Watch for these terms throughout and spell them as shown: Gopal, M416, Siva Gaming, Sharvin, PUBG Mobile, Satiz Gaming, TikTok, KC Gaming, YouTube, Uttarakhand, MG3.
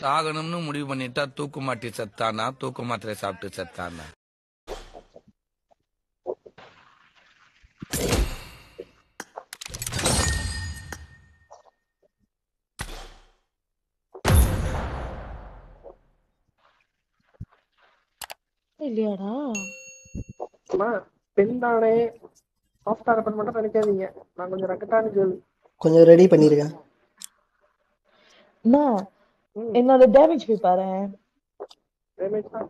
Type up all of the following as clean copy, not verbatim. சாகணும்னு முடிவு பண்ணிட்டா தூக்கு மாட்டி செத்தானா, தூக்கு மாத்திரை சாப்பிட்டு செத்தானா? இல்லையாடா பெண் தானே, சாஃப்ட் ஆர்டர் மட்டும் நினைக்காதீங்க. நான் கொஞ்சம் ரகட்டான கேள், கொஞ்சம் ரெடி பண்ணிருக்கேன். நான் என்னோட டேமேஜ் போய் பாரு. டேமேஜ் தான்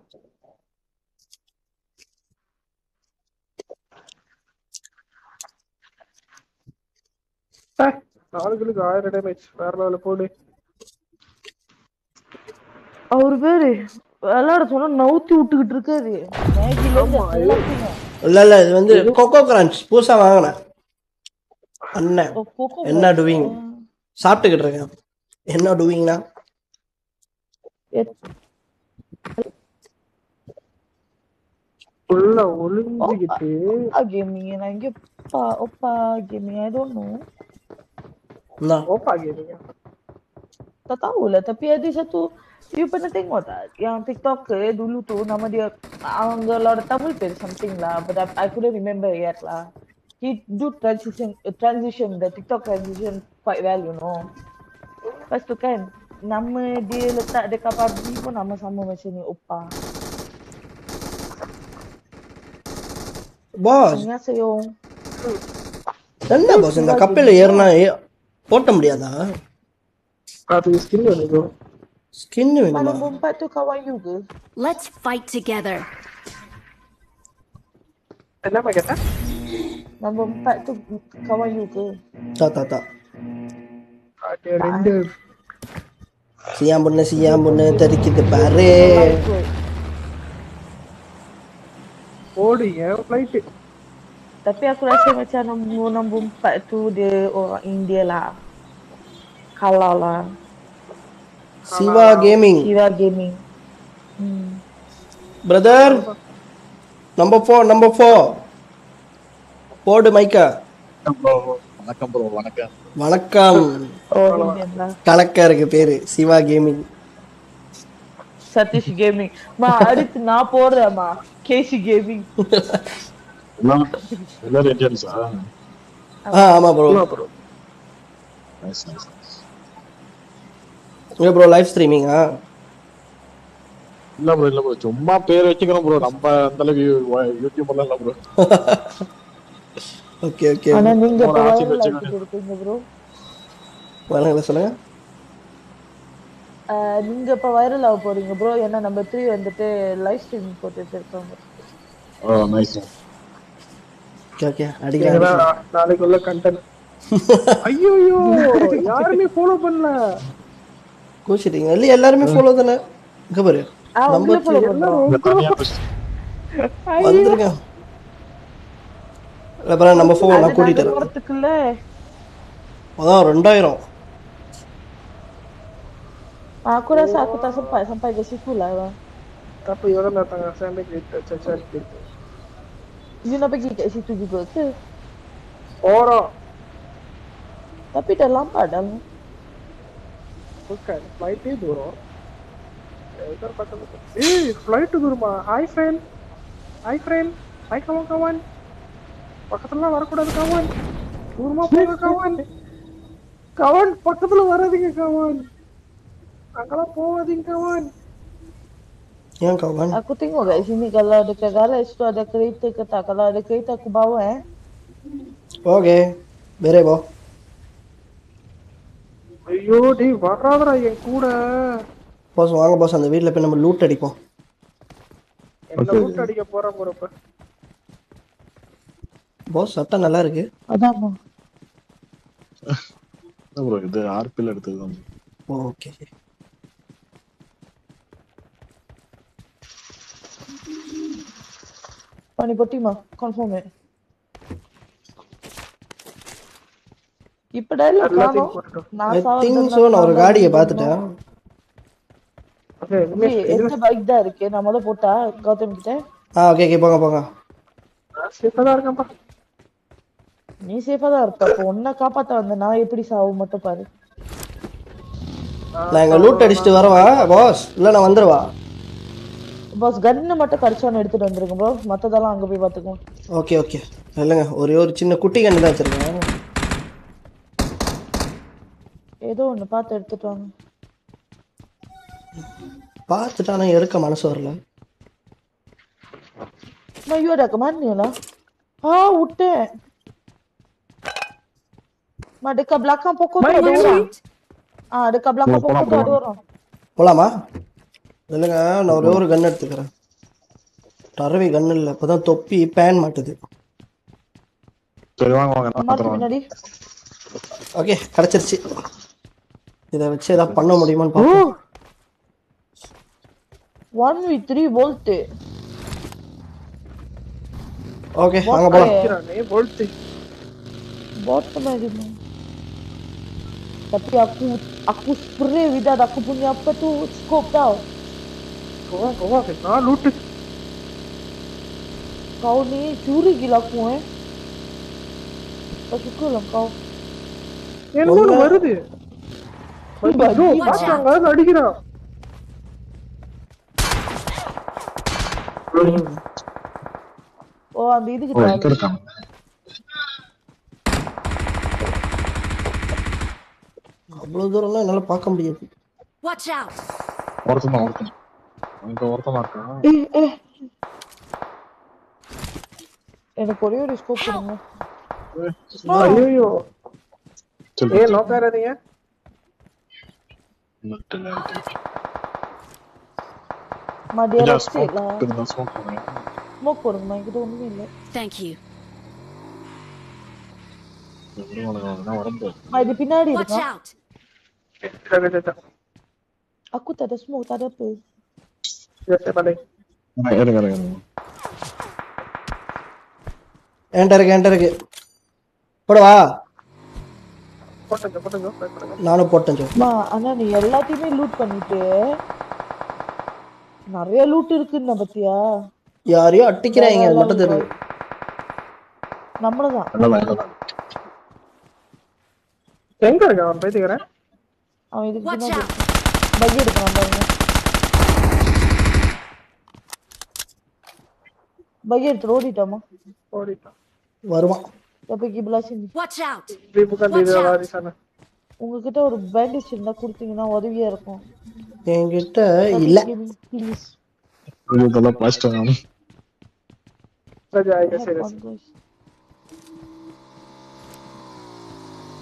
நாளுக்கு 1000 டேமேஜ். வேற லெவல்ல போடு. அவரு பேரு எல்லார சொன்னா நவுத்தி விட்டுக்கிட்டு இருக்காரு. இல்ல இல்ல, இது வந்து கோகோ கிரான்ச் பூசா வாங்குனேன் அண்ணன். என்ன டுவிங் சாப்பிட்டுக்கிட்டு இருக்கேன். என்ன டுவிங்னா உள்ள ஒளிஞ்சிக்கிட்டு கேமிங். நான் இங்க ஓப்பா கேமிங். I don't know. நான் ஓப்பா gaming tatahulah, tapi ada satu you pernah tengok tak yang TikToker dulu tu, nama dia orang Tamil per something lah, but I couldn't remember yet lah. He do transition the TikTok transition quite well, you know. Lepas tu kan nama dia letak dekat PUBG pun nama sama macam ni, Oppa. Boss. Annyeonghaseyo. Tanda boss inda kappil yerna potta mudiyadha. Let's fight together. Kenapa kata? Nombor 4 tu kawan you ke? Tak. Ada render. Siang benda tadi kita bareng. Odi ya flight. Tapi aku rasa macam nombor 4 tu dia orang India lah. Kalau lah. Siva Gaming. Brother, number 4. Board Micah. Vanakkam. Talakka irukku peru Siva Gaming. Satiz Gaming. Ma adithu na podra ma KC Gaming. Hello Indians ah. Ama bro. Nice. Yeah bro, live streaming ah. Illa bro chumma pair vechikiram bro, namba andala YouTube alla bro. Okay ana ninga bro varanga solunga. Ninga pa viral ah poringa bro, enna number 3 vandute live streaming pote serkonga. Oh nice. Okay adikala naalikulla content. Ayyo yarume follow பண்ணல. கோச்சிட்டீங்க இல்ல? எல்லாரும் follow தான கபரு. நம்ம follow பண்றோம் வந்துருங்க. லபரா நம்ம phone நான் கூட்டிட்டேன். வரதுக்குள்ள அதான் 2000 ஆக்குற சாக்குதா சம்பாய் கசிக்குலவா. அப்ப இவர நாங்க சாம்பே கிட்ட சச்சா. இன்ன பக்கி கேசி தூக்கி போச்சு. ஓரோ தப்பிட்ட லாம்பாடல். Okay, flight is duro. Idhar pata nahi. Hey, flight duro ma. Hi friend. Hi kawan. Pakkathula varakudadu kawan. Durma poga kawan. Kawan pakkathula varadinga kawan. Angala povadinga kawan. Yan kawan. Aku tengok guys ini kalau ada garage tu ada kereta ke tak. Kalau ada kereta aku bawa eh. Okay. Bere bo. ஐயோ டேய் வராதடா என் கூட. Pass வாங்க pass, அந்த வீட்ல போய் நம்ம loot அடிப்போம். என்ன லூட் அடிக்க போறோம் bro? பாஸ் சத்தம் நல்லா இருக்கு. அதான் bro. அதான் bro, இது ஆர்பில் எடுத்துக்கோங்க. ஓகே. பண்ணி போட்டிமா கன்ஃபார்ம். இப்படா இல்ல காணோ. நான் திங்க் சோ நான் ஒரு காடியை பார்த்துட்டேன். ஓகே இந்த பைக் தான் இருக்கு. நான் முதல்ல போட்டா கௌதம் கிட்ட. ஓகே போங்க. நான் சேஃபா தான் இருக்கேன் பா. நீ சேஃபா தான் இருக்க. அப்ப உன்னை காப்பாத்த வந்த நான் எப்படி சாவு மட்டும் பாரு. நான் எங்க லூட் அடிச்சிட்டு வரவா பாஸ், இல்ல நான் வந்துறவா பாஸ். கன்ன மட்டும் கரிச்சான எடுத்துட்டு வந்திருங்க bro, மத்ததெல்லாம் அங்க போய் பாத்துக்கோ. ஓகே ஓகே இல்லங்க, ஒரே ஒரு சின்ன குட்டி கன்னு தான் வச்சிருக்கேன், ஏதோ ஒன்னு பாத்து எடுத்துட்டு வாங்க. பார்த்துட்டானே எடுக்க மனசு வரல. மயூரா கமன்னியலா ஆ உட்டே மடக்க blacka poko தோடா. ஆ அடக்க blacka poko தோடா போலாமா? இல்லங்க நான் ஒரே ஒரு கன் எடுத்துக்கறேன். தரவே கன் இல்ல, அப்பதான் தொப்பி பேன் மாட்டுது. சரி வாங்க வாங்க நான் பாத்துறேன். ஓகே கடச்சிருச்சு, இத வச்சு ஏதா பண்ண முடியுமான்னு பாப்போம். 1v3 volt. ஓகே வாங்க போலாம். volt bot மாதிரி tapi aku spray without aku punya apa tu scope tau. Kau kena loot. Kau ni curi gila aku eh. Tak suka lah kau. Yang mana berdu? Berdu. Macam mana lari kira? Oh, ambil itu kita. Terkam. அவ்ளோ தூரம்ல என்னால பார்க்க முடியாது. Watch out. ஒருத்தன் இந்த ஒருத்தன் இருக்கான். ஏய் எனக்கு ஒரே ஒரு ஸ்கோப் கொடுங்க. ஐயோ ஏய் லோக் ஆறதீங்க. மதியல ஸ்டேட்ல ஸ்மோக் போடுங்க, எனக்கு ஒண்ணுமே இல்ல. Thank you. இது பின்னாடி இருக்கா? Aku tak ada smoke, tak ada apa. Saya balik. Dengar. Enter ke. போடவா? போட்டங்க. நானும் போட்டேன். அம்மா انا நீ எல்லாத்தையுமே லூட் பண்ணிட்டு நிறைய லூட் இருக்குன்னா பத்தியா? யாரையோ அடிக்குறாங்க அது மட்டும் தெரியுது. நம்மளதான். எங்க இருக்கான் அவன் பேசிக்கிறேன்? அவன் இதுக்கு என்ன பை எடுக்கிறான் பாருங்க. பை எடுத்து ஓடிட்டான். வருவான். தப்பிக்கு பிளாசின். Watch out. ரீபுகன் லீடர் வாரிசான. உங்ககிட்ட ஒரு பேண்டேஜ் இருந்தா கொடுத்தீங்கன்னா உதவியா இருக்கும். என்கிட்ட இல்ல. ப்ளீஸ். இதெல்லாம் பாஸ்டாங்க. ராஜா ஐயா serious.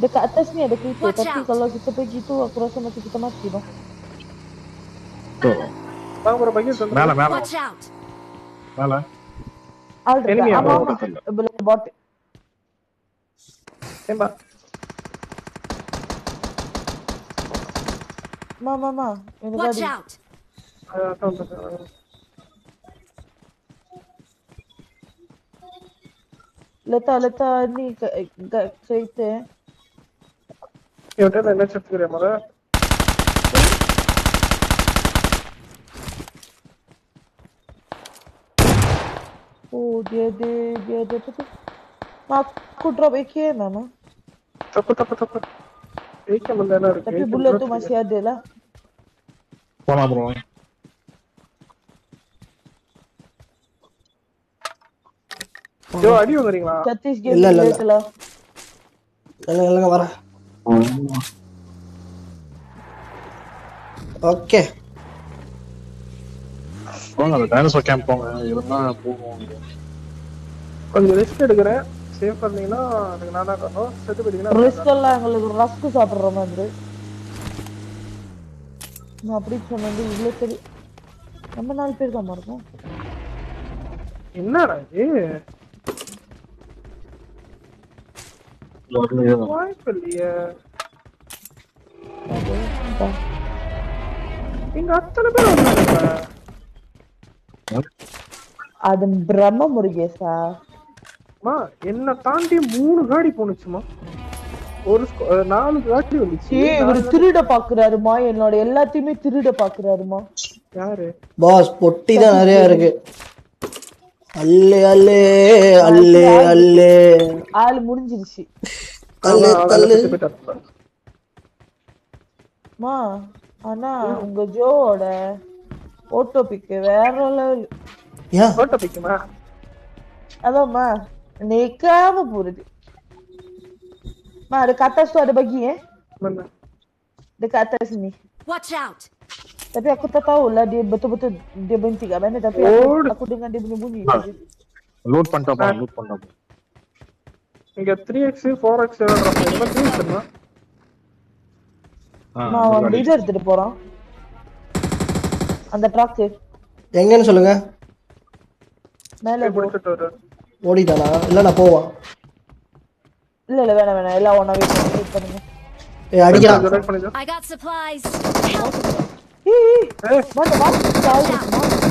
Dekat atas ni ada kereta, tapi kalau kita pergi tu aku rasa macam kita mati bang. Betul. Bang baru bagi tu. Malah. Malah. Enemy apa? Boleh bot. Tembak. Mama. Ini tadi. Letak ni kereta. இவட்டல என்ன செட் grey மர ஓ டே மாக்கு drop AK நானா தப்பு AK Mandhana இருக்கு தப்பு bullet மசியா Dela போனா bro Joe அடி வரீங்களா சதீஷ் கேம் இல்ல எல்லாம் வர. ஓகே போங்க டைனோசர் கேம்ப் போங்க, இருந்தா போவோம். கொஞ்சம் ரிஸ்க் எடுக்கறேன், சேவ் பண்ணீங்கன்னா எனக்கு நானா காரணம் செத்து போடுவீங்க. ரிஸ்க் இல்ல, உங்களுக்கு ரஸ்க் சாப்பிடுற மாதிரி நான் அப்படி சொன்னது. இவ்ளோ சரி நம்ம 4 பேர் தான் மார்க்கோம். என்னடா இது வாய்ப்பில்லையே. இங்க அத்தனை பேர் வந்தாங்க. அது பிரம்ம முருகேசா மா என்ன தாண்டி 3 காடி போணுச்சுமா. ஒரு 4 காடி வந்துச்சு. இவர் திருட பாக்குறாருமா, என்னோட எல்லாத்தையுமே திருட பாக்குறாருமா. யாரு பாஸ்? பொட்டி தான் நிறைய இருக்கு. அல்லே அல்லே அல்லே அல்லே ஆள் முடிஞ்சிருச்சு. கல்ல கல்ல மா Anna, unga jode auto pick vera level. Yeah. Auto pick ma. Hello ma. Nekama puridi. Ma dekat atas tu ada bagi eh? Mana? Dekat atas ni. Watch out. Tapi aku tak tahulah dia betul-betul dia berhenti kat mana tapi aku dengar dia bunyi-bunyi. Load panta pa, load panta pa. Inga 3x 4x drop பண்ணுமா? நான் ஒரு leader எடுத்துட்டு போறேன். அந்த track எங்கன்னு சொல்லுங்க. மேலே போட்டுட்டு வர. ஓடிடலாம் இல்ல நான் போவா. இல்ல இல்ல வேணாம் வேணாம் எல்லாம் ஒண்ணா வெயிட் பண்ணுங்க. ஏய் அடிக்குடா. I got supplies. What what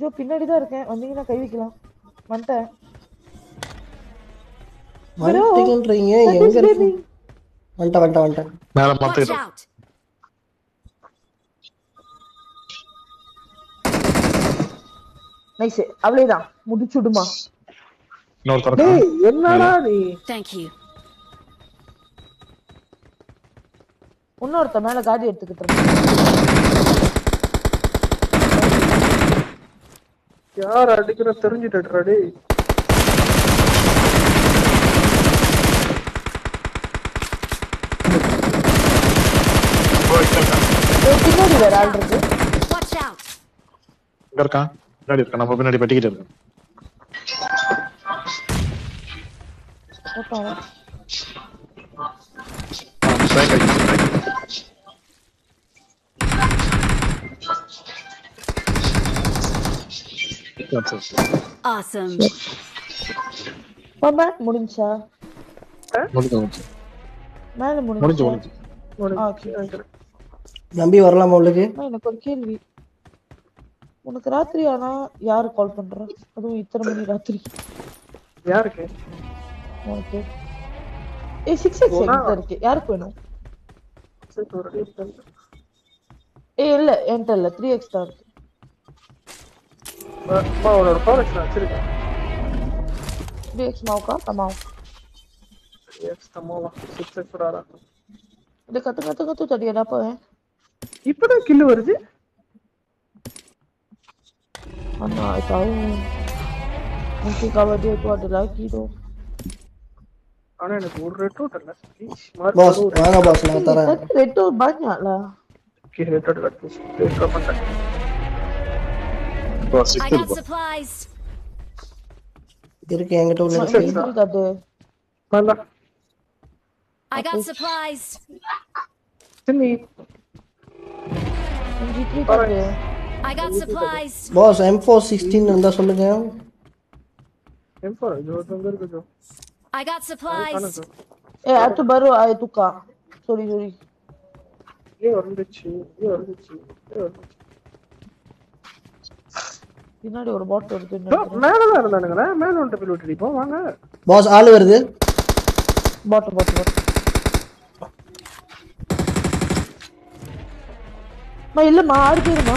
जो पिनाडी दा இருக்கேன் வந்தீங்கனா கை வைக்கலாம் மண்ட மண்டேன்றீங்க எங்க இருக்கு மண்ட மண்ட மண்ட மேல மத்த இரு நைஸ் அவளேதான் முடிச்சுடுமா இன்னொரு தடவை டேய் என்னடா நீ थैंक यू இன்னொருத்த மேல காடி எடுத்துக்கிட்டேன் यार अडिकरा தெரிஞ்சிட்டடா டேய் போயிட்டடா வேற ஆள் இருக்கு வாட்ச் அவுட் இங்க இருக்கா பின்னாடி இருக்கா நம்ம பின்னாடி பட்டிக்கிட்டு இருக்கோம் போடா ஸ்ட்ரைக் ஆயிடுச்சு Awesome. Mama, முடிஞ்சா? முடிஞ்சு. மேல முடிஞ்சு. ஓகே. நம்பி வரலாமா உங்களுக்கு? எனக்கு ஒரு கேள்வி. உங்களுக்கு ராத்திரி ஆனா யார் கால் பண்றா? அது இத்தனை மணி ராத்திரி. யாருக்கு? ஓகே. ஏ 66 சென்டர் இருக்கு. யாருக்கு வேணும்? செட் ஒரு டீம். ஏ இல்ல, என்டல்ல 3x தான். Power power chirika Dex mauka tamam Dex tamam success rara ide katha katha katha thadiya na pa ipo da kill varudhu anna ithau unki kavadi to adala kido ana na gur red to tala boss vaanga boss na tara red to banya la ki red to cut red to panta I got supplies. Idhar kya engato ulle kade mala I got supplies. Tini GT kade I got supplies. Boss M416 anda solunga M4 jo thangar ko I got supplies. Eh atu baru ay tuka sorry sorry ye orange chi ye orange chi பின்னாடி ஒரு பாட் வருது மேல தான் இருந்தானுங்கடா மேல வந்து float அடி போ வாங்க பாஸ் ஆளு வருது பாட் பாட் பாட் மா இல்ல மா ஆடு பேருமா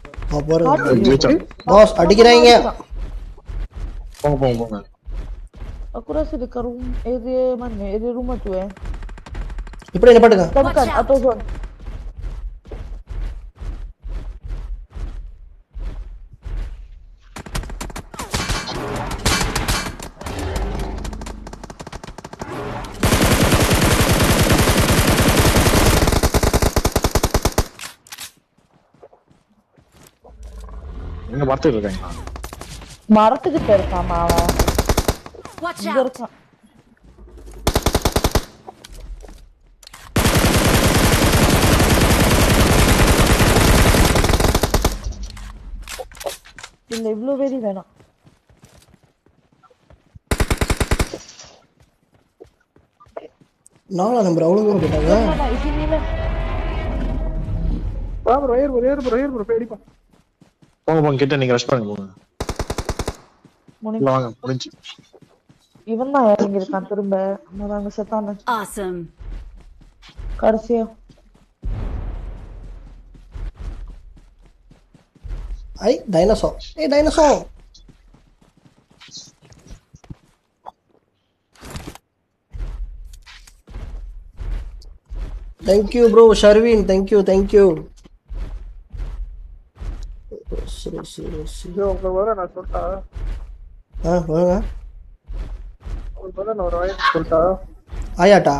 பாஸ் அடிக்குறாங்க போங்க போங்க போங்க அக்குரஸ் இருக்கரும் ஏதே மண்ணே ஏதே ரூம் அதுவே இப்போ என்ன பாடுங்க தடுக்க அவுட் ஆஃப் ஜோன் मारते रह गए मारते के पैर का मारा वॉच आउट ये लेवल वेरी वेना नाला नंबर अवलो को बेटा ना इसी में பா bro ஏர் bro பேடி பா போங்க போங்க கிட்ட நீங்க ரஷ் பண்ணுங்க போங்க வாங்க முடிஞ்சு இவன் தான் ஏர் இங்க இருக்கான் திரும்ப அம்மாங்க செத்தானே awesome கடைசியா ஐ dinosaur a dinosaur Thank you, bro. Sharvin, thank you, thank you. Yo, brother, na solta. Ha, bola. Bola na roy solta. Aaya ta.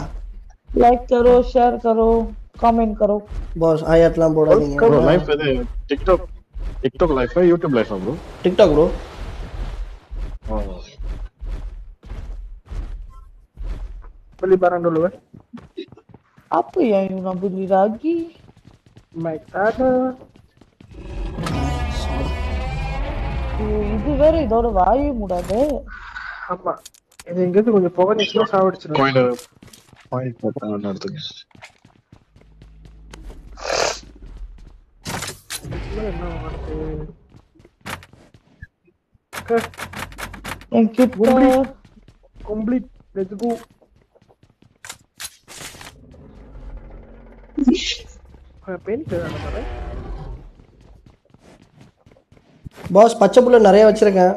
Like karo, share karo, comment karo. Boss, aaya tlam bola dinga. Bro, live pe TikTok live hai, YouTube live hai, bro. TikTok bro. Oh. Pali barang dulu ba. Apa yang you nak beli lagi? Mic ada. Ini very dor vai mudade. Amma. Ini enggak tu konja pogan islo saavadichu. Point pogan naduthu. Okay. Thank you. Complete. Let's go. Boss, பச்சை புள்ள நிறைய வச்சிருக்கேன்.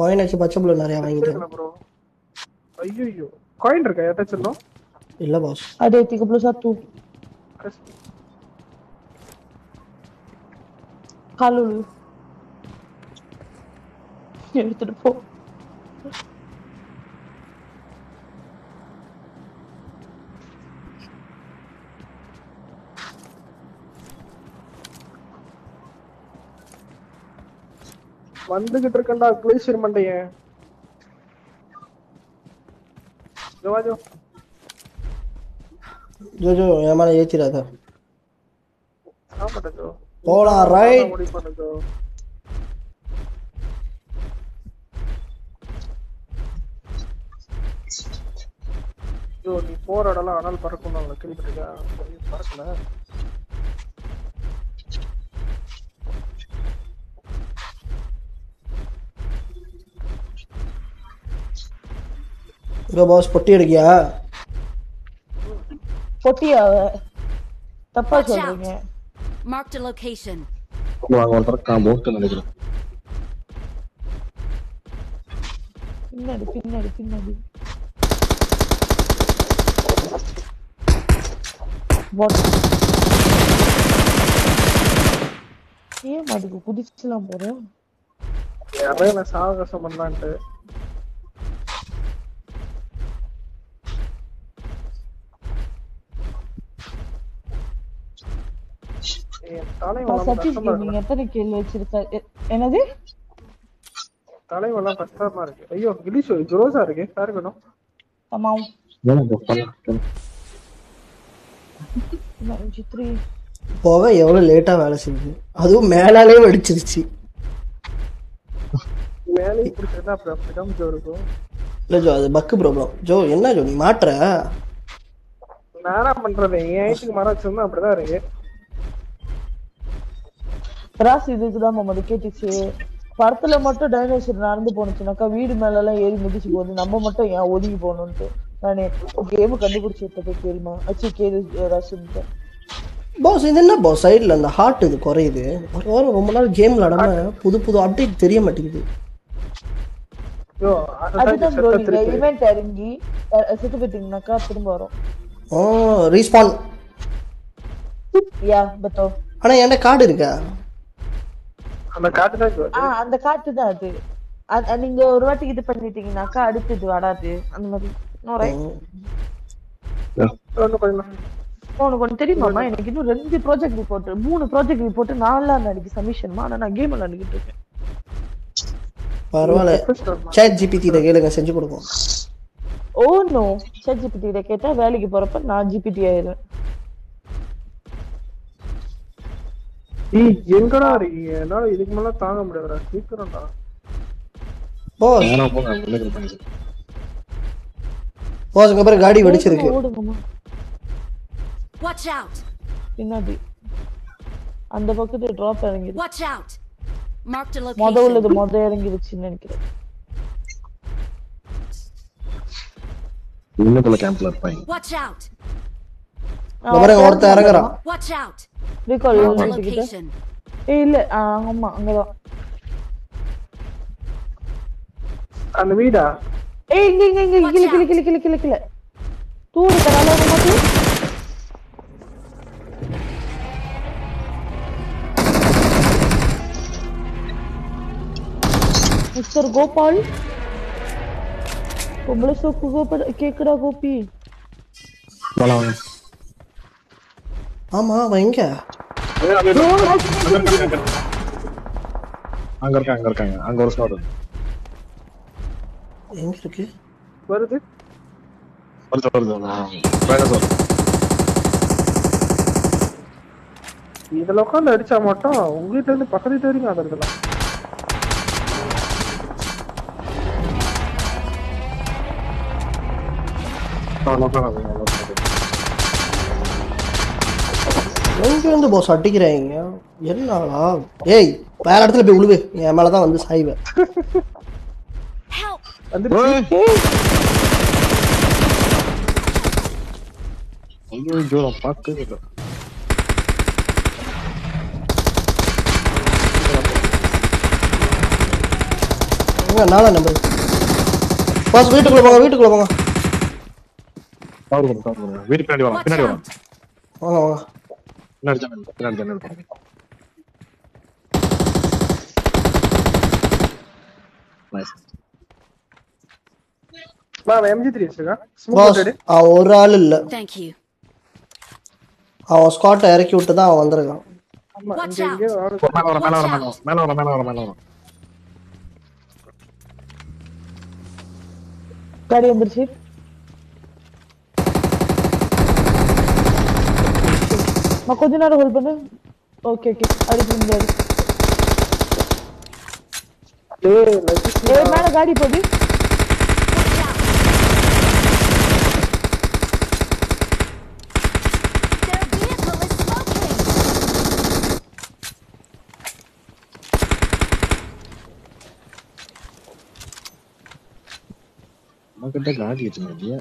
Coin ஆச்சு பச்சை புள்ள நிறைய வாங்கிட்டேன் bro. ஐயோ. காயின் இருக்கா? ஏட்ட செல்லும். இல்ல boss. அடே திக்கு புள்ள சாத்து. காலுலு. எடுத்துட்டு போ. வந்துகிட்டு இருக்கண்டா க்ளீஷர் மண்டையே ஜோஜோ ஜோஜோ ஏமால ஏத்திராதா ஆமாடா ஜோ போடா ரைட் ஓடி பண்ணுது ஜோ நீ போறடலாம் அனல் பறக்கும்ல கிளிப்பிட்டா பறக்கல bro boss potti edukkiya pottiya tappa solringa mark the location vaanga oru combo nadikiren pinnadi what ye madhu kudichila pora yara na saavasam pannalaante Satish gaming எத்தனை கேள்வி வச்சிருக்க என்னது தலைவலாம் கஷ்டமா இருக்கு ஐயோ இங்கிலீஷ் ஜோஸா இருக்கு பாருங்கடா தமாம் என்ன பண்ணலாம் நான் சித்ரி போவே எவ்வளவு லேட்டா வேலை செஞ்சு அதுவும் மேலாலே வெடிச்சிருச்சு மேலே இப்படி என்ன ப்ராப்ளம் ஜோ இருக்கு இல்ல ஜோ அது பக் ப்ராப்ளம் ஜோ என்ன ஜோ நீ மாட்ற நானா பண்றதே ஏஐக்கு மாற சொன்னா அப்படிதான் இருக்கு ராசி இதுதான் மாமா கேட்டிச்சு படத்துல மட்டும் டைனோசர் நடந்து போனுச்சுனாக்கா வீடு மேல எல்லாம் ஏறி முடிச்சு போகுது நம்ம மட்டும் ஏன் ஒதுங்கி போகணும்னு நானே கேம் கண்டுபிடிச்சு விட்டது கேள்மா அச்சு கேது ராசி பாஸ் இது என்ன பாஸ் சைடில் அந்த ஹார்ட் இது குறையுது ரொம்ப நாள் கேம் விளாடாம புது புது அப்டேட் தெரிய மாட்டேங்குது அதுதான் ப்ரோ நீங்க இவெண்ட் இறங்கி செத்து போயிட்டீங்கன்னாக்கா திரும்ப வரும் ஓ ரீஸ்பான் யா பத்தோ அண்ணா என்ன கார்டு இருக்கா அந்த கார்டு தான் அந்த கார்டு தான் அது நீங்க ஒரு வாட்டி இது பண்ணிட்டீங்கனாக்கா அடுத்து வராது அந்த மாதிரி நோரை போன கொஞ்சம் தெரியுமாமா எனக்கு இன்னும் 2 ப்ராஜெக்ட் ரிப்போர்ட் 3 ப்ராஜெக்ட் ரிப்போர்ட் 4 நாளைக்கு சப்மிஷன் ஆனா நான் கேம் விளையாடிட்டு இருக்கேன் பரவால சாட் ஜிபிடி கிட்ட கேளுங்க செஞ்சு கொடுப்போம் ஓ நோ சாட் ஜிபிடி கிட்ட கேட்டா வேலைக்கு போறப்ப நான் ஜிபிடி ஆயிடுவேன் எங்கடா இருக்கீங்க என்னால இதுக்கு மேல தாங்க முடியலடா சீக்கிரம்டா போஸ் நான் போங்க உங்களுக்கு பண்ணி போஸ்ங்க பாரு காடி வெடிச்சிருக்கு வாட்ச் அவுட் என்னது அந்த பக்கத்துல டிராப் இறங்கிடுச்சு. Watch out. Mark the location. மொதல்லது மொத இறங்கிடுச்சுன்னு நினைக்கிறேன். இன்னும் போல கேம்ப்ல இருப்பாங்க. Watch out. அவரே ஒருத்த இறங்கறான். Watch out. Recall location. இல்ல ஆமா அங்கதான். அந்த வீடா? ஏய் இங்க இங்க கிளி கிளி கிளி கிளி கிளி கிளி. தூடு கரால வந்து Mr. Gopal Gopal so Gopal kekra gopi Bala amma vainga anga irukanga anga oru shot enga irukku varudhu varudhu na vainga shot idha lokal adicha matta ungitta irundhu pakkathu theringa adarudala எங்க வந்து pass அடிக்குறீங்க என்னடா ஏய் வேற இடத்துல போய் உழுவே நான் மேல தான் வந்து சாய்வே வந்துருச்சு ஐயோ ஜோரா பாக்குறீங்க எங்க நாளா நம்பர் பாஸ் வீட்டுக்குள்ள போங்க வீட்டுக்குள்ள போங்க வீட்டு பின்னாடி வரலாம் பின்னாடி வரலாம் வாங்க வாங்க பின்னாடி ஜன்னல் பின்னாடி ஜன்னல் நைஸ் வா MG3 இருக்கா ஸ்மோக் ரெடி ஆ ஒரு ஆள் இல்ல थैंक यू ஆ ஸ்குவாட் இறக்கி விட்டு தான் வந்திருக்கான் ஆமா இங்க மேல வர காடி வந்துருச்சு मैं कुछ ना रोल बने, ओके ओके, अरे बंदर, ले मैंने गाड़ी पड़ी, मैं किधर गाड़ी चला दिया,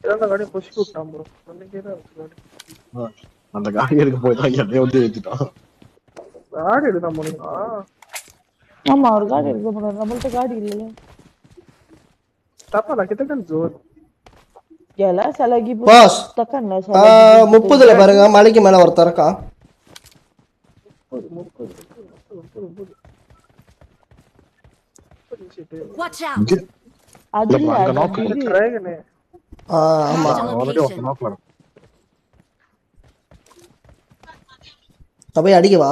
तेरा ना गाड़ी पुश कुछ काम करो, मैंने क्या गाड़ी அந்த காரியத்துக்கு போய் தான் எதையோ தேடிட்டான். கார் எடுத்தா போறீங்களா? ஆமா ஒரு கார் எடுக்க போறோம். நம்மள்ட்ட கார் இல்லையே. தப்பா கிட்ட கன் ஜோர். ஏலா சலகி பாஸ் தக்கன சலகி 30 ல பாருங்க மலைக்கு மேல ஒரு தரக்கா. 30. Watch out. அதுல நாக் இருக்குறேனே. ஆமா ஆல்ரெடி ஒரு நாக் வர தபே அடிக்கவா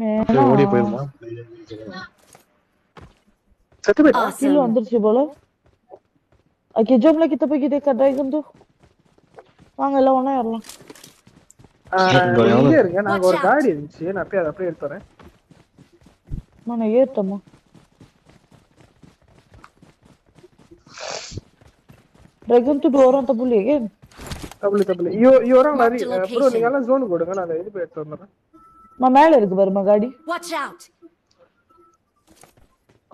மேல ஓடி போயிரமா சத்து பேட்டா சில வந்திருச்சு போல அக்கே ஜோப்ல கிட்ட போய் கிட்ட ட்ரைகம் தூ வாங்க எல்லாம் ஒண்ணா ஏறலாம் இங்க இருங்க நான் ஒரு காடி இருந்துச்சு நான் அப்படியே அப்படியே ஏத்துறேன் நான் ஏத்தமா ட்ரைகம் தூ போறான் தப்புல ஏகே தபல தபல யோ ரா மாரி ப்ரோ நீங்க எல்லாம் ஜோன் போடுங்க நான் இது பேட் தரேன் மா மேல இருக்கு பாருமா காடி watch out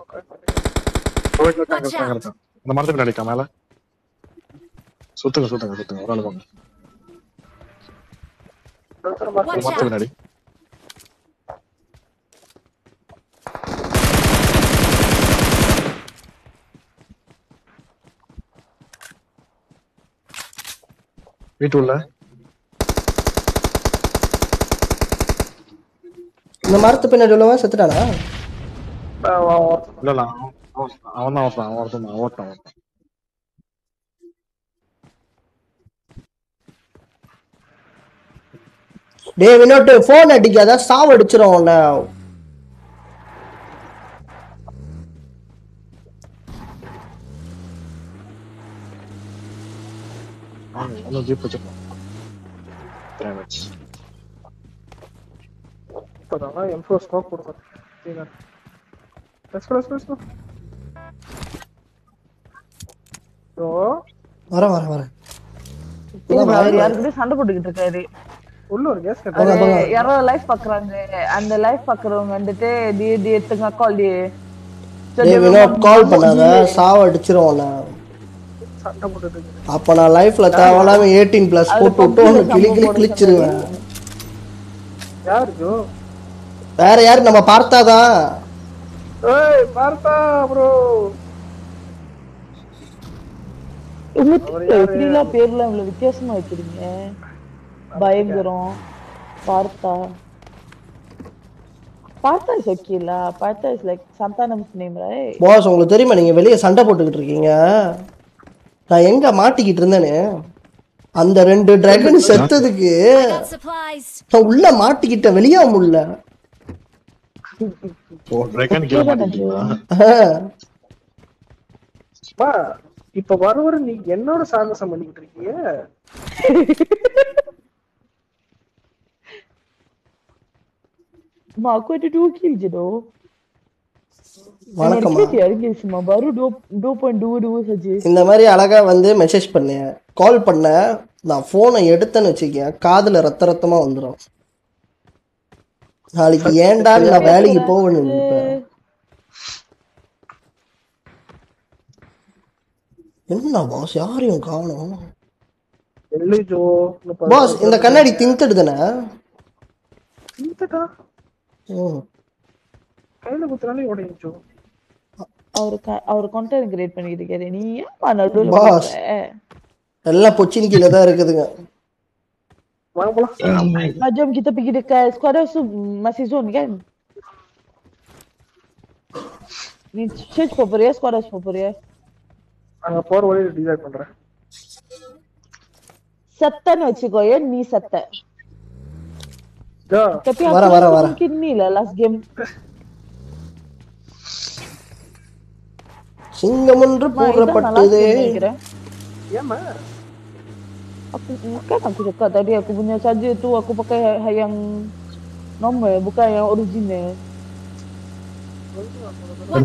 okay okay correct அந்த மரத்து பின்னாடி கா மேல சுத்துங்க ஒரு ஆளு வாங்க மரத்து பின்னாடி வீட்டுள்ள இந்த மரத்து பின்னாடி உள்ளவன் செத்துட்டானா இல்லல அவன் தான் டேய் வினோட் ஃபோன் அடிக்காத சாவ அடிச்சிரோம் உன்னை I don't know if you damn it. I am for smoke. Let's go. So... Vara. Yaar, yaar, yaar. Sanda puttikittu irukkaru. உள்ளூர் கேஸ் கட்டறாங்க யாரோ லைவ் பார்க்கறாங்க அந்த லைவ் பார்க்கறவங்க வந்துட்டு டி டி எடுத்துங்க கால் டி சொல்லுங்க கால் பண்ணாத சாவ அடிச்சிரோல சண்டை போட்டுட்டு அப்ப நான் லைஃப்ல தாவலாம 18+ போட்டுட்டு கிளி கிளி கிளிச்சிருவேன் யாருக்கு வேற யார் நம்ம பார்த்தாதா ஏய் பார்த்தா bro உங்களுக்கு எப்படில பேர்ல இவ்வளவு வித்தியாசமா வைக்கிறீங்க பயங்கரம் பார்த்தா பார்த்தா சொக்கிலா பார்த்தா is like Santhanam name right boss உங்களுக்கு தெரியுமா நீங்க வெளிய சண்டை போட்டுக்கிட்டு இருக்கீங்க நான் எங்க மாட்டிக்கிட்டு இருந்தேனே அந்த ரெண்டு டிராகன் செத்ததுக்கு நான் உள்ள மாட்டிக்கிட்ட வெளிய முள்ள ஓ டிராகன் கிள மாட்டீங்களா பா இப்ப வரவர நீ என்னோட சாகசம் பண்ணிட்டு இருக்கீங்க மார்க்கெட் 2 கில் ஜெடோ வணக்கம் யாருக்குமா பாரு 2.2 சஜி இந்த மாதிரி அழகா வந்து மெசேஜ் பண்ணு கால் பண்ண நான் போனை எடுத்தேன்னு வெச்சீங்க காதுல ரத்த ரத்தமா வந்துரும் நாளைக்கு ஏன்டா நான் வேலைக்கு போவேன்னு நினைப்பேன் என்ன பாஸ் யாரையும் காணோம் எல்லையோ பாஸ் இந்த கண்ணாடி தின்தடுதனா தின்தடா ஓ கையில குத்துறானே ஓடிஞ்சு அவர் கண்டென்ட் கிரியேட் பண்ணிட்டு கேரே நீ ஏமா நடுவுல பாஸ் எல்லாம் பொச்சினிக்கில தான் இருக்குதுங்க வாங்க போலாம் மஜம் கிட்ட பிகிட்ட ஸ்குவாட் சு மசிசோன் கேன் நீ செட் போறியா ஸ்குவாட் போறியா அங்க போற வழி டிசைட் பண்றேன் சத்தன வெச்சுக்கோயே நீ சத்த வர வர வர கிண்ணில லாஸ்ட் கேம் சிங்கமன்று போறப்பட்டதே ஏமா aku cakap tadi aku punya saja tu aku pakai yang normal bukan yang original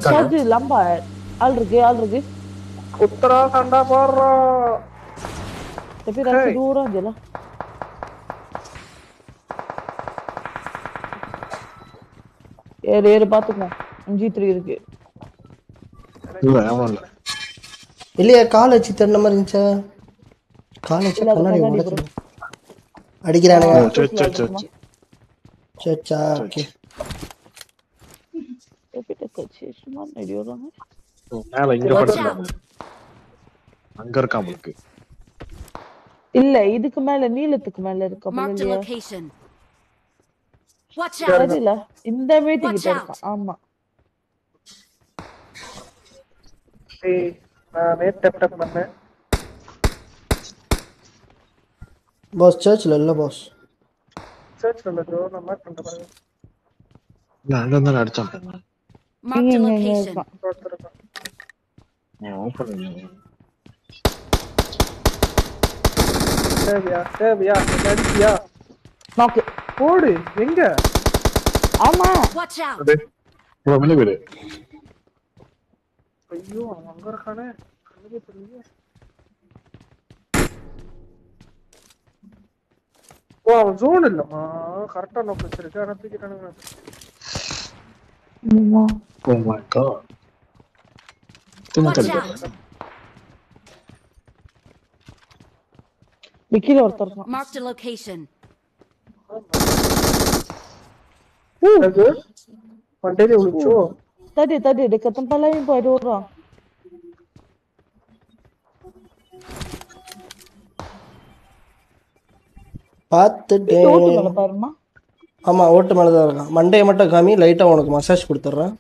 saja lambat already Uttarakhand para tapi rasa dua orang je lah ஏரேர் பாத்துங்க G3 இருக்கு இல்ல ஆமால இல்லையா காலேஜ் தண்ண மாதிரி இருந்துச்சா காலேஜ் கண்ணாடி உடைச்சு அடிக்குறானுங்க சச்சா ஓகே எப்பிட்ட கட்சி சும்மா நடியோறாங்க மேல இங்க படுத்துறாங்க அங்க இருக்கா உங்களுக்கு இல்ல இதுக்கு மேல நீலத்துக்கு மேல இருக்கு அப்படியே வாட்ச் அவுட் இல்ல இந்த மீட்டிங் கிட்ட இருக்கா ஆமா ஏய் நான் டப் டப் பண்ணேன் பாஸ் சர்ச்ல இல்ல பாஸ் சர்ச்ல இல்ல bro நான் மார்க் பண்ண பாருங்க நான் அங்க அடிச்சேன் மார்க் லொகேஷன் நான் ஓபன் பண்ணேன் தேவியா தேவியா நோக்கு போடு எங்க ஆமா வாட்ச் அவுட் ப்ரோ மேல விடு ஐயோ அங்க இருக்கானே கண்ணுக்கு தெரியல ஓ அவன் ஜோன் இல்லமா கரெக்ட்டா நோக்கு வச்சிருக்கே انا தூக்கிட்டானே அம்மா ஓ மை காட் தூங்க தெரியல விக்கில ஒருத்தர் மார்க் தி லொகேஷன் அது பண்டேல உளுச்சோ தடி தடி கதம் பலயும் போய் ஓடுறோம் பாத்துடே ஓட்டுல பாருமா ஆமா ஓட்டு மேல தான் இருக்கான் மண்டே மட்டும் காமி லைட்டா உங்களுக்கு மசாஜ் கொடுத்துறேன்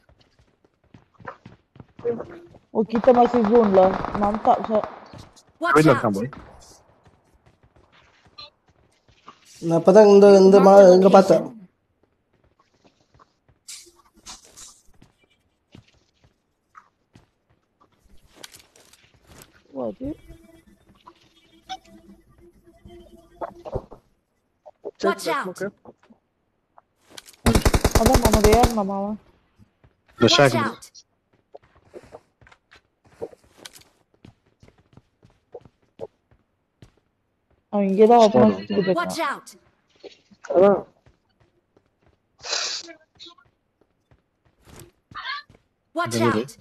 ஓ கிட்ட மசாஜ் ஜோன்ல நான் தா வெயிட் ல காம்போ நான் பதங்க இந்த இந்த எங்க பார்த்தேன் வாடி வாட்ச் அவுட் அத மாமா வேர் மாமாவா இந்த shock I mean, get out. Watch out. Hello. Watch out!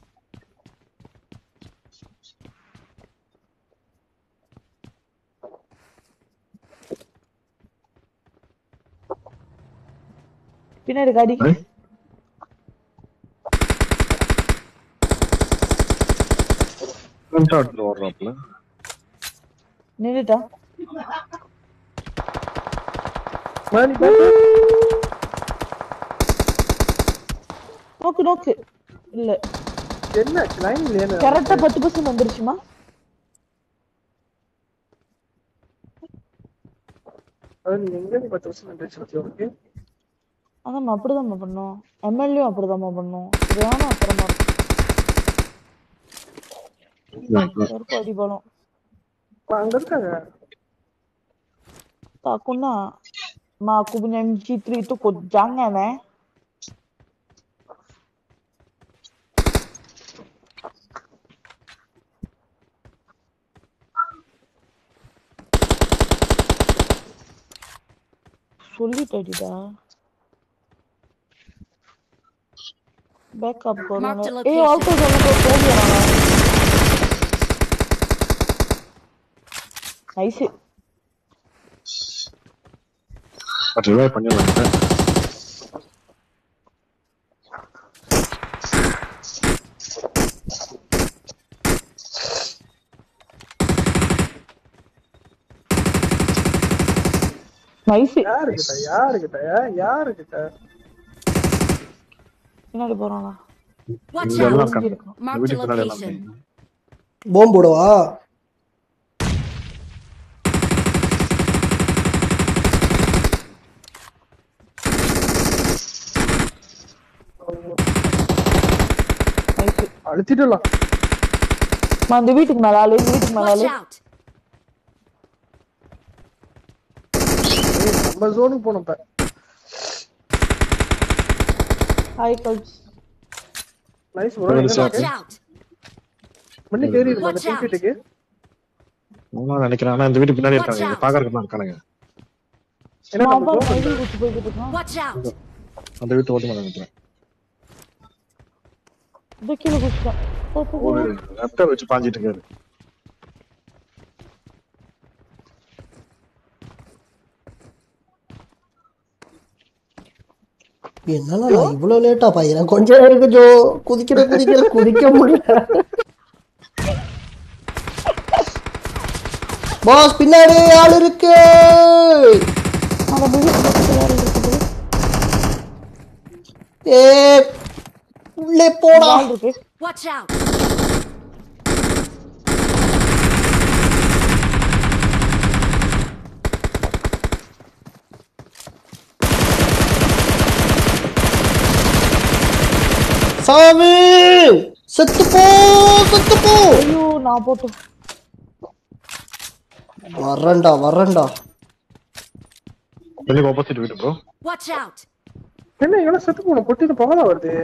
Pinna gadi ki. Contact door apla. Nilita. Knock. இல்ல என்ன லைன் இல்ல கரெக்ட்டா 10% வந்திருச்சுமா அது எங்கன்னு 10% வந்துச்சு ஓகே அதான் அப்படி தான் பண்ணோம் எம்எல்ஏ அப்படி தான் பண்ணோம் வேணா அப்புறமா ஒரு அடி போலாம் அங்க இருக்காங்க தாக்குனா மாக்கு MG3 तो को जांगे मैं back up करो ए ऑल्टो जाने को बोल रहा है नाइस अरे भाई पन्ने लगता है nice yaar kita enna porana watch out mark the location bomb podva alithidala ma and veetukku mala le நம்ம ஜோனுக்கு போனும் பா ஹை கோச் நைஸ் ஒரு மண்ணி கேரியிரு நம்ம டீக்கிட்டக்கு நான் நினைக்கிறேன் انا இந்த வீட்டு பின்னாடி இருக்காங்க இங்க பாக்கறதுக்கு இருக்காங்க என்ன நம்ம அந்த வீட்டு ஓடி மாட்டேன் நினைக்கிறேன் டக்கில குச்சா போ லேப்டாப் வச்சு பாஞ்சிட்டு இருக்காரு என்னடா இவ்ளோ லேட்டா பையன் கொஞ்சம் இருக்கு ஜோ குதிக்க முடியல பாஸ் பின்னாடி ஆளு இருக்கு ஏய் உள்ளே போடா வாட்ச் அவுட் சாமி செத்து போ ஐயோ நான் போட்டு வரண்டா எல்லாம் ஆப்போசிட் வீடு bro வாட்ச் அவுட் என்ன இவன செத்து போன பொட்டின போகாத வருது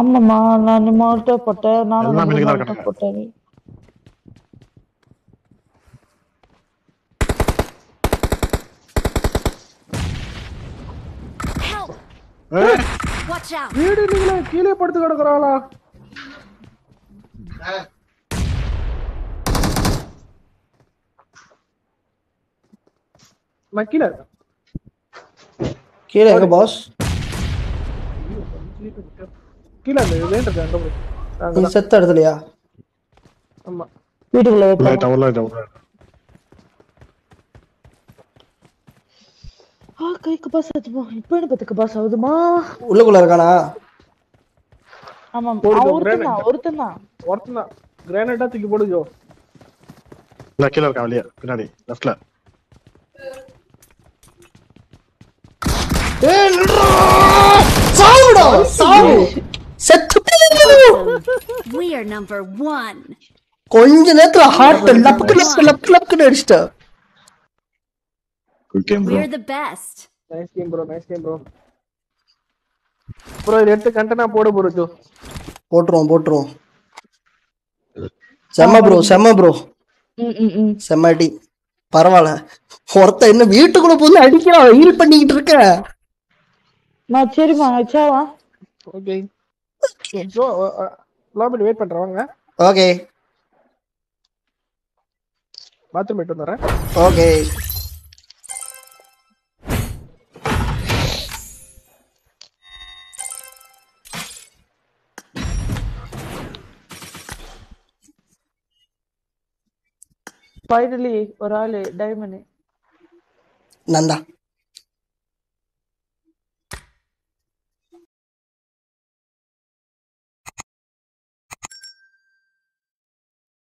ஆமாமா நான் மாட்ட போட்ட நான் போட்டேன் ஹெல்ப் watch out வீடு நீங்க கீழே படுத்து கிடக்குறாளா கீழே எங்க பாஸ் கீழே வேண்டது அங்க போய் நீ செத்த இடத்துலயா ஆமா வீட்டுக்குள்ள போய் டவர்ல हां कई के पास है वो इपने पता के पास आउदमा உள்ளுக்குள்ள இருக்கானா ஆமா ஒருத்தனா கிரேனேட்டா தூக்கி போடுங்க இல்ல கீழ இருக்கா வெளிய பின்னாடி லெஃப்ட்ல ஏய் நில்றா சாவுடா செத்து we are number 1 கொஞ்ச நேரத்துல ஹார்ட் லப்க்கு அடிச்சிட்டா Good game, bro. We're the best. Nice game, bro. Bro, red content போடு bro. போட்றோம். செம்ம bro. செம்மடி. பரவாயில்ல ஒருத்த என்ன வீட்டுக்குள்ள போய் அடிக்கிறான் ஹீல் பண்ணிட்டு இருக்க. நான் சரிமா அச்சாவா ஓகே சோ லாபி வெயிட் பண்ற வாங்க. ஓகே பாத்ரூம் போயிட்டு வரேன். ஓகே finally ஒரு ஆளு டைமண்ட் நந்தா